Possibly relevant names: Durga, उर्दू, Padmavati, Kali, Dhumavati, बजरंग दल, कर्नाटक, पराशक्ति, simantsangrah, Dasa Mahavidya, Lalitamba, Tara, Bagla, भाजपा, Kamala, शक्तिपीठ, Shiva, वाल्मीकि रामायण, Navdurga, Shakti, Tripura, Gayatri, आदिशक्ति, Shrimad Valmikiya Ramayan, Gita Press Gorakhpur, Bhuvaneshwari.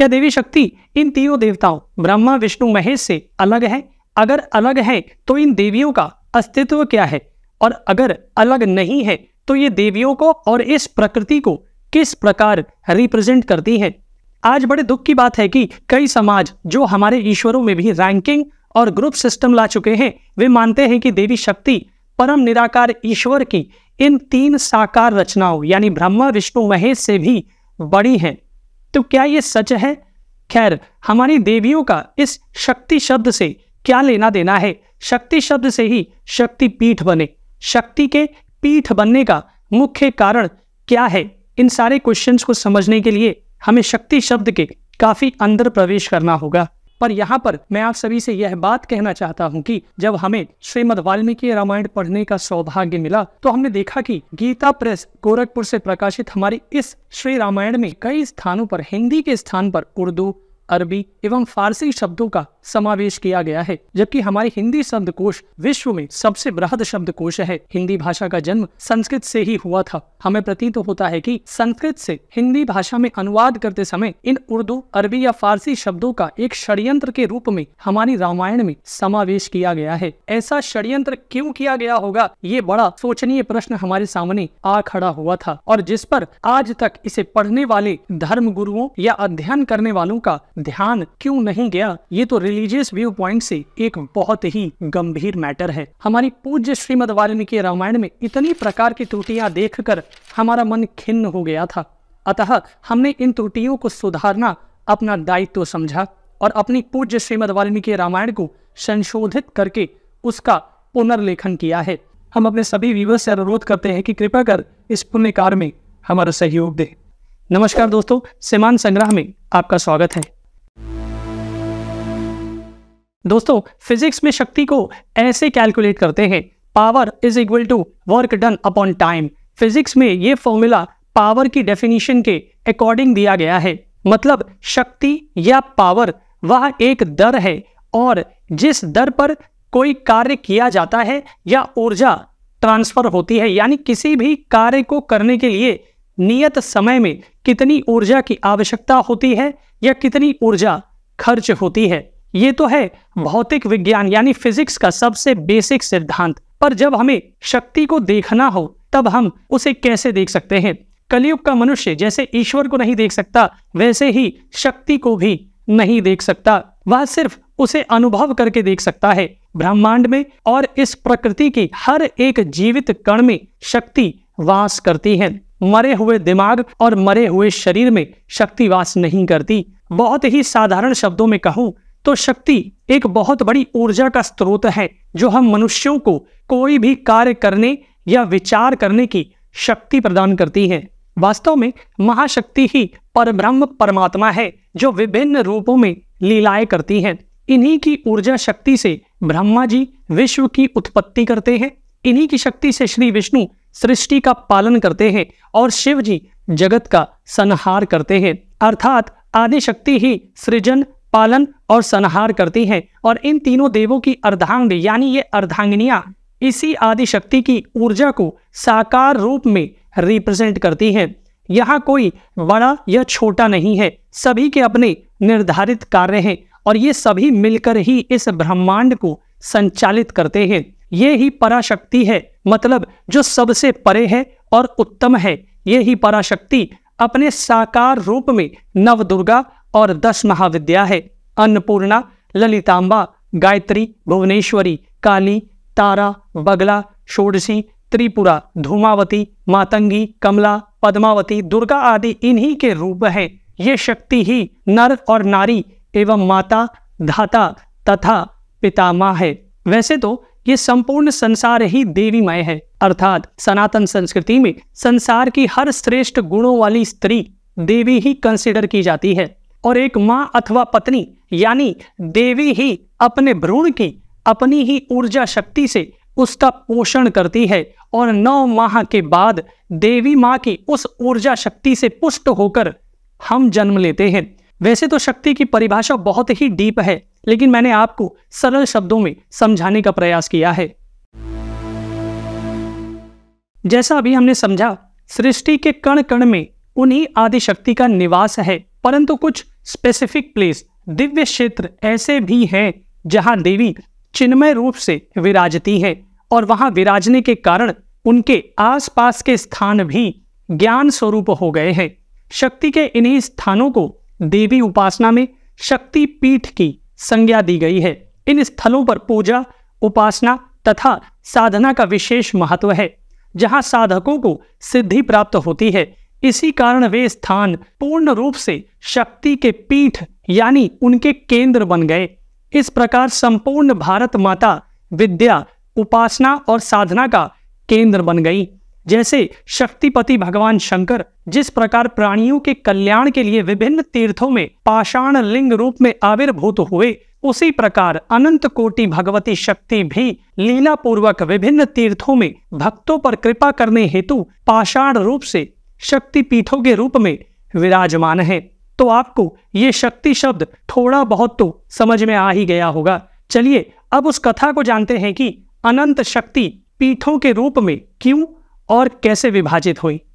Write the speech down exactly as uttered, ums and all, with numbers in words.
क्या देवी शक्ति इन तीनों देवताओं ब्रह्मा विष्णु महेश से अलग है? अगर अलग है तो इन देवियों का अस्तित्व क्या है, और अगर अलग नहीं है तो ये देवियों को और इस प्रकृति को किस प्रकार रिप्रेजेंट करती है? आज बड़े दुख की बात है कि कई समाज जो हमारे ईश्वरों में भी रैंकिंग और ग्रुप सिस्टम ला चुके हैं, वे मानते हैं कि देवी शक्ति परम निराकार ईश्वर की इन तीन साकार रचनाओं यानी ब्रह्मा विष्णु महेश से भी बड़ी है। तो क्या ये सच है? खैर, हमारी देवियों का इस शक्ति शब्द से क्या लेना देना है? शक्ति शब्द से ही शक्तिपीठ बने, शक्ति के पीठ बनने का मुख्य कारण क्या है? इन सारे क्वेश्चंस को समझने के लिए हमें शक्ति शब्द के काफी अंदर प्रवेश करना होगा। पर यहाँ पर मैं आप सभी से यह बात कहना चाहता हूँ कि जब हमें श्रीमद् वाल्मीकि रामायण पढ़ने का सौभाग्य मिला तो हमने देखा कि गीता प्रेस गोरखपुर से प्रकाशित हमारी इस श्री रामायण में कई स्थानों पर हिंदी के स्थान पर उर्दू, अरबी एवं फारसी शब्दों का समावेश किया गया है, जबकि हमारी हिंदी शब्दकोश विश्व में सबसे बृहद शब्दकोश है। हिंदी भाषा का जन्म संस्कृत से ही हुआ था। हमें प्रतीत होता है कि संस्कृत से हिंदी भाषा में अनुवाद करते समय इन उर्दू, अरबी या फारसी शब्दों का एक षड्यंत्र के रूप में हमारी रामायण में समावेश किया गया है। ऐसा षड्यंत्र क्यों किया गया होगा, ये बड़ा सोचनीय प्रश्न हमारे सामने आ खड़ा हुआ था, और जिस पर आज तक इसे पढ़ने वाले धर्म गुरुओं या अध्ययन करने वालों का ध्यान क्यों नहीं गया? ये तो रिलीजियस व्यू पॉइंट से एक बहुत ही गंभीर मैटर है। हमारी पूज्य श्रीमद् वाल्मीकि रामायण में इतनी प्रकार की त्रुटियां देखकर हमारा मन खिन्न हो गया था। अतः हमने इन त्रुटियों को सुधारना अपना दायित्व समझा और अपनी पूज्य श्रीमद् वाल्मीकि रामायण को संशोधित करके उसका पुनर्लेखन किया है। हम अपने सभी व्यूअर्स से अनुरोध करते हैं कि कृपया कर इस पुण्य कार्य में हमारा सहयोग दे। नमस्कार दोस्तों, सिमान संग्रह में आपका स्वागत है। दोस्तों, फिजिक्स में शक्ति को ऐसे कैलकुलेट करते हैं, power is equal to work done upon time. Physics में ये फॉर्मूला पावर की डेफिनेशन के अकॉर्डिंग दिया गया है। मतलब शक्ति या पावर वह एक दर है और जिस दर पर कोई कार्य किया जाता है या ऊर्जा ट्रांसफर होती है, यानी किसी भी कार्य को करने के लिए नियत समय में कितनी ऊर्जा की आवश्यकता होती है या कितनी ऊर्जा खर्च होती है। ये तो है भौतिक विज्ञान यानी फिजिक्स का सबसे बेसिक सिद्धांत। पर जब हमें शक्ति को देखना हो तब हम उसे कैसे देख सकते हैं? कलयुग का मनुष्य जैसे ईश्वर को नहीं देख सकता, वैसे ही शक्ति को भी नहीं देख सकता। वह सिर्फ उसे अनुभव करके देख सकता है। ब्रह्मांड में और इस प्रकृति की हर एक जीवित कण में शक्ति वास करती है। मरे हुए दिमाग और मरे हुए शरीर में शक्ति वास नहीं करती। बहुत ही साधारण शब्दों में कहूँ तो शक्ति एक बहुत बड़ी ऊर्जा का स्रोत है जो हम मनुष्यों को कोई भी कार्य करने या विचार करने की शक्ति प्रदान करती है। वास्तव में महाशक्ति ही परब्रह्म परमात्मा है जो विभिन्न रूपों में लीलाएं करती है। इन्हीं की ऊर्जा शक्ति से ब्रह्मा जी विश्व की उत्पत्ति करते हैं, इन्हीं की शक्ति से श्री विष्णु सृष्टि का पालन करते हैं और शिव जी जगत का संहार करते हैं। अर्थात आदिशक्ति ही सृजन, पालन और संहार करती हैं, और इन तीनों देवों की अर्धांग यानी ये अर्धांगिनियां इसी आदिशक्ति की ऊर्जा को साकार रूप में रिप्रेजेंट करती हैं। यहाँ कोई बड़ा या छोटा नहीं है, सभी के अपने निर्धारित कार्य हैं और ये सभी मिलकर ही इस ब्रह्मांड को संचालित करते हैं। ये ही पराशक्ति है, मतलब जो सबसे परे है और उत्तम है। ये ही पराशक्ति अपने साकार रूप में नवदुर्गा और दस महाविद्या है। अन्नपूर्णा, ललितांबा, गायत्री, भुवनेश्वरी, काली, तारा, बगला, षोडसी, त्रिपुरा, धूमावती, मातंगी, कमला, पद्मावती, दुर्गा आदि इन्हीं के रूप हैं। ये शक्ति ही नर और नारी एवं माता, धाता तथा पितामह है। वैसे तो ये संपूर्ण संसार ही देवीमय है। अर्थात सनातन संस्कृति में संसार की हर श्रेष्ठ गुणों वाली स्त्री देवी ही कंसिडर की जाती है, और एक माँ अथवा पत्नी यानी देवी ही अपने भ्रूण की अपनी ही ऊर्जा शक्ति से उसका पोषण करती है, और नौ माह के बाद देवी माँ की उस ऊर्जा शक्ति से पुष्ट होकर हम जन्म लेते हैं। वैसे तो शक्ति की परिभाषा बहुत ही डीप है, लेकिन मैंने आपको सरल शब्दों में समझाने का प्रयास किया है। जैसा अभी हमने समझा, सृष्टि के कण कण में उन्हीं आदिशक्ति का निवास है परंतु कुछ स्पेसिफिक प्लेस, दिव्य क्षेत्र ऐसे भी हैं जहां देवी चिन्मय रूप से विराजती है और वहां विराजने के कारण उनके आसपास के स्थान भी ज्ञान स्वरूप हो गए हैं। शक्ति के इन्हीं स्थानों को देवी उपासना में शक्तिपीठ की संज्ञा दी गई है। इन स्थलों पर पूजा, उपासना तथा साधना का विशेष महत्व है, जहां साधकों को सिद्धि प्राप्त होती है। इसी कारण वे स्थान पूर्ण रूप से शक्ति के पीठ यानी उनके केंद्र बन गए। इस प्रकार संपूर्ण भारत माता विद्या, उपासना और साधना का केंद्र बन गई। जैसे शक्तिपति भगवान शंकर जिस प्रकार प्राणियों के कल्याण के लिए विभिन्न तीर्थों में पाषाण लिंग रूप में आविर्भूत हुए, उसी प्रकार अनंत कोटि भगवती शक्ति भी लीला पूर्वक विभिन्न तीर्थों में भक्तों पर कृपा करने हेतु पाषाण रूप से शक्ति पीठों के रूप में विराजमान है। तो आपको ये शक्ति शब्द थोड़ा बहुत तो समझ में आ ही गया होगा। चलिए अब उस कथा को जानते हैं कि अनंत शक्ति पीठों के रूप में क्यों और कैसे विभाजित हुई।